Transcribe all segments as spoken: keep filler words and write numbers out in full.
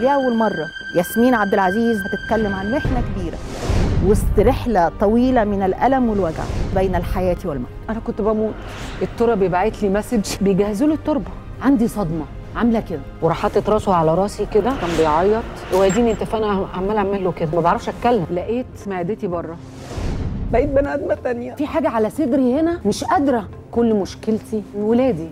لأول مرة ياسمين عبد العزيز هتتكلم عن محنة كبيرة وسط رحلة طويلة من الألم والوجع بين الحياة والموت. أنا كنت بموت، التربة بيبعت لي مسج، بيجهزوا لي التربة، عندي صدمة عاملة كده، وراح حاطط راسه على راسي كده، كان بيعيط واديني انت، فانا عمالة أعمل له كده، ما بعرفش أتكلم، لقيت معدتي بره، بقيت بني آدمة تانية، في حاجة على صدري هنا مش قادرة، كل مشكلتي من ولادي.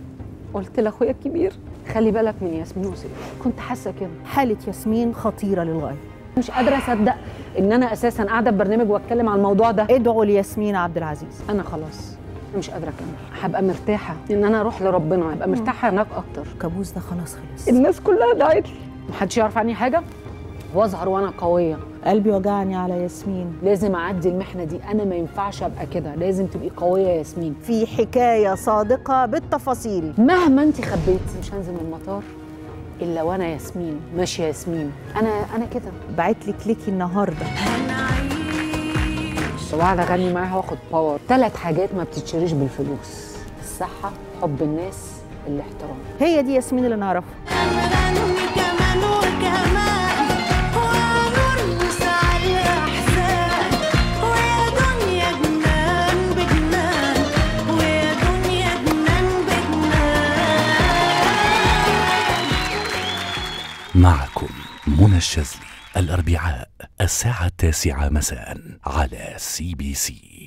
قلت لأخويا الكبير خلي بالك من ياسمين وسيف، كنت حاسة كده. حالة ياسمين خطيرة للغاية، مش قادرة أصدق إن أنا أساساً قاعدة في برنامج وأتكلم عن الموضوع ده. ادعوا لياسمين عبد العزيز. أنا خلاص مش قادرة أكمل، هبقى مرتاحة إن أنا أروح لربنا، هبقى مرتاحة هناك أكتر. الكابوس ده خلاص خلص، الناس كلها دعت لي، محدش يعرف عني حاجة، وأظهر وأنا قوية. قلبي وجعني على ياسمين، لازم أعدي المحنة دي، أنا ما ينفعش أبقى كده، لازم تبقي قوية يا ياسمين. في حكاية صادقة بالتفاصيل. مهما أنت خبيتي مش هنزل من المطار إلا وأنا ياسمين، ماشية ياسمين، أنا أنا كده. بعت لك ليكي النهاردة وقاعدة أغني معاها وآخد باور. ثلاث حاجات ما بتتشريش بالفلوس، الصحة، حب الناس، الاحترام. هي دي ياسمين اللي نعرفها. معكم منى الشاذلي الأربعاء الساعة التاسعة مساء على سي بي سي.